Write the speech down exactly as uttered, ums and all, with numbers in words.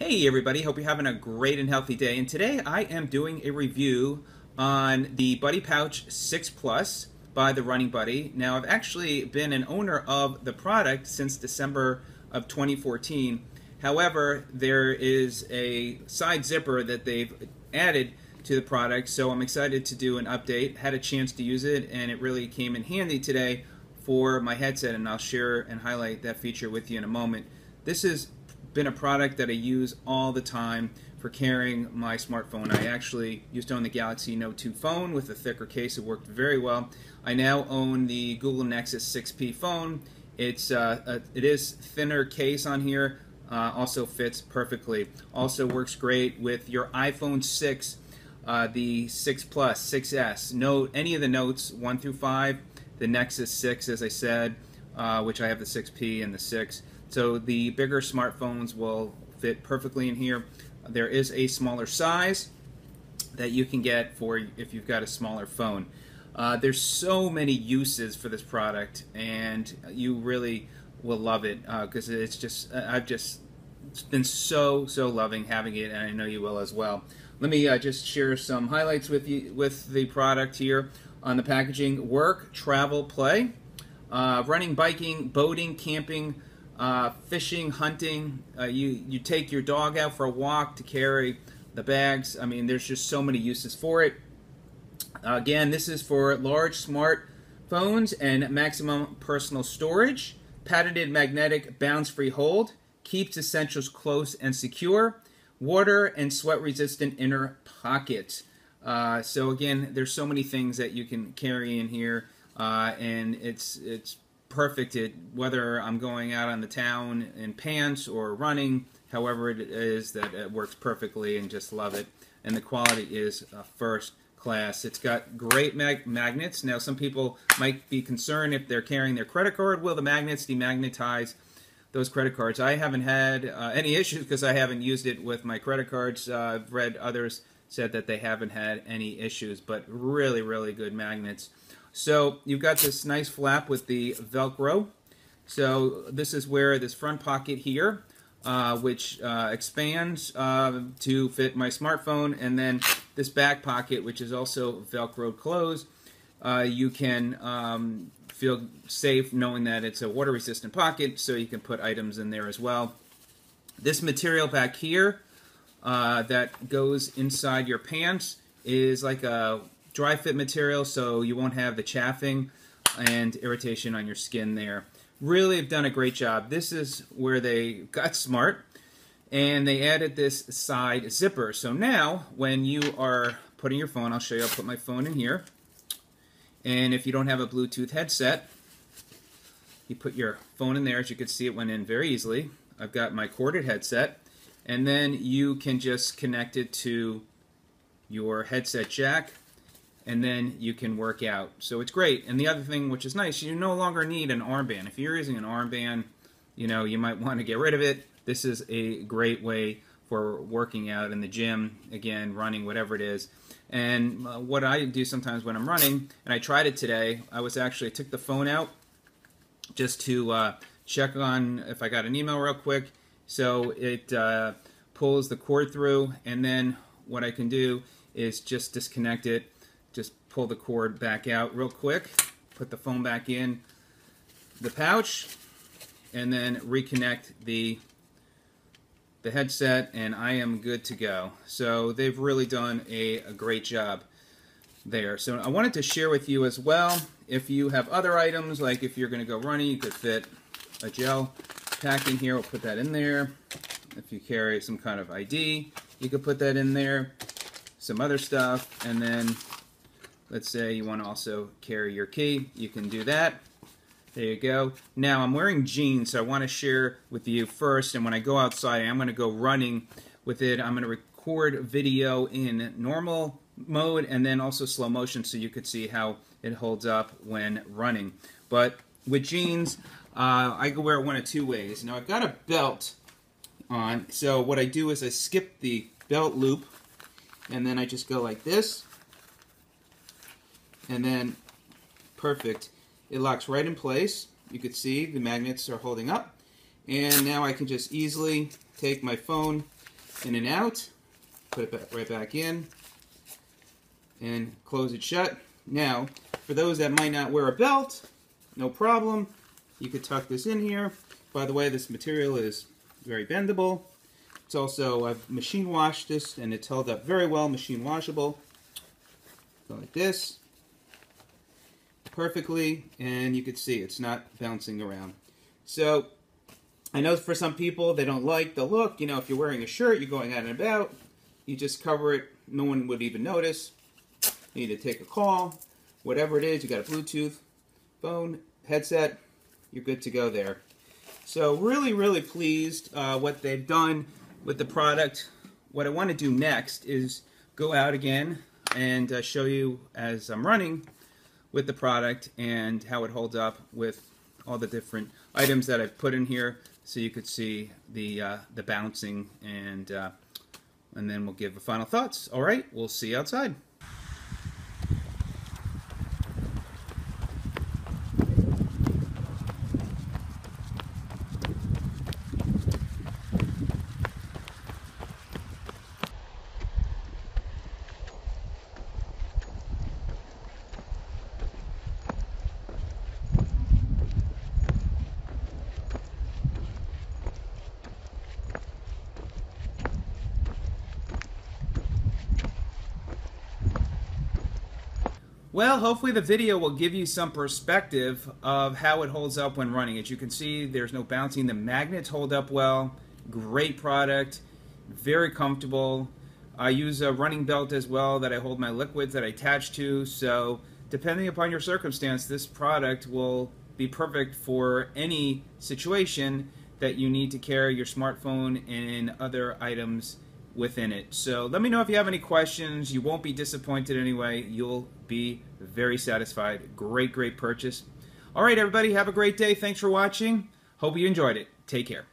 Hey everybody, hope you're having a great and healthy day, and today I am doing a review on the Buddy Pouch six plus by The Running Buddy. Now I've actually been an owner of the product since December of twenty fourteen. However, there is a side zipper that they've added to the product, so I'm excited to do an update. Had a chance to use it and it really came in handy today for my headset, and I'll share and highlight that feature with you in a moment. This has been a product that I use all the time for carrying my smartphone. I actually used to own the Galaxy Note two phone with a thicker case. It worked very well. I now own the Google Nexus six P phone. It's uh, a, it is thinner case on here. Uh, also fits perfectly. Also works great with your iPhone six, uh, the six plus, six S, Note, any of the Notes one through five. The Nexus six, as I said, uh, which I have the six P and the six. So the bigger smartphones will fit perfectly in here. There is a smaller size that you can get for if you've got a smaller phone. Uh, there's so many uses for this product, and you really will love it because uh, it's just I've just it's been so so loving having it, and I know you will as well. Let me uh, just share some highlights with you with the product here. On the packaging: work, travel, play, uh, running, biking, boating, camping, uh, fishing, hunting. Uh, you you take your dog out for a walk to carry the bags. I mean, there's just so many uses for it. Uh, again, this is for large smartphones and maximum personal storage. Patented magnetic bounce-free hold keeps essentials close and secure. Water and sweat-resistant inner pockets. Uh, so again, there's so many things that you can carry in here, uh, and it's it's perfect. It, whether I'm going out on the town in pants or running, however it is, that it works perfectly, and just love it. And the quality is uh, first class. It's got great mag magnets. Now some people might be concerned if they're carrying their credit card, will the magnets demagnetize those credit cards? I haven't had uh, any issues because I haven't used it with my credit cards. Uh, I've read others said that they haven't had any issues, but really, really good magnets. So you've got this nice flap with the Velcro. So this is where this front pocket here, uh, which uh, expands uh, to fit my smartphone, and then this back pocket, which is also Velcro closed. Uh, you can um, feel safe knowing that it's a water-resistant pocket, so you can put items in there as well. This material back here Uh, that goes inside your pants is like a dry fit material, so you won't have the chaffing and irritation on your skin there. Really have done a great job. This is where they got smart, and they added this side zipper. So now when you are putting your phone, I'll show you, I'll put my phone in here, and if you don't have a Bluetooth headset, you put your phone in there. As you can see, it went in very easily. I've got my corded headset, and then you can just connect it to your headset jack, and then you can work out. So it's great. And the other thing which is nice, you no longer need an armband. If you're using an armband, you know, you might want to get rid of it. This is a great way for working out in the gym, again, running, whatever it is. And what I do sometimes when I'm running, and I tried it today, I was actually I took the phone out just to uh, check on if I got an email real quick. So it uh, pulls the cord through, and then what I can do is just disconnect it, just pull the cord back out real quick, put the phone back in the pouch, and then reconnect the, the headset, and I am good to go. So they've really done a, a great job there. So I wanted to share with you as well, if you have other items, like if you're going to go running, you could fit a gel pack in here, we'll put that in there. If you carry some kind of I D, you could put that in there, some other stuff, and then let's say you want to also carry your key, you can do that. There you go. Now I'm wearing jeans, so I want to share with you first, and when I go outside, I'm going to go running with it. I'm going to record video in normal mode and then also slow motion, so you could see how it holds up when running. But with jeans, Uh, I can wear it one of two ways. Now I've got a belt on, so what I do is I skip the belt loop, and then I just go like this, and then perfect. It locks right in place. You can see the magnets are holding up, and now I can just easily take my phone in and out, put it back, right back in, and close it shut. Now, for those that might not wear a belt, no problem. You could tuck this in here. By the way, this material is very bendable. It's also, I've machine washed this, and it's held up very well, machine washable. Go like this, perfectly, and you can see it's not bouncing around. So, I know for some people, they don't like the look. You know, if you're wearing a shirt, you're going out and about, you just cover it, no one would even notice. You need to take a call, whatever it is, you got a Bluetooth phone, headset, you're good to go there. So really, really pleased uh, what they've done with the product. What I want to do next is go out again and uh, show you as I'm running with the product and how it holds up with all the different items that I've put in here, so you could see the uh, the bouncing, and uh, and then we'll give a final thoughts. All right, we'll see you outside. Well, hopefully the video will give you some perspective of how it holds up when running. As you can see, there's no bouncing. The magnets hold up well. Great product. Very comfortable. I use a running belt as well that I hold my liquids that I attach to. So depending upon your circumstance, this product will be perfect for any situation that you need to carry your smartphone and other items within it. So let me know if you have any questions. You won't be disappointed anyway. You'll be very satisfied. Great, great purchase. All right, everybody, have a great day. Thanks for watching. Hope you enjoyed it. Take care.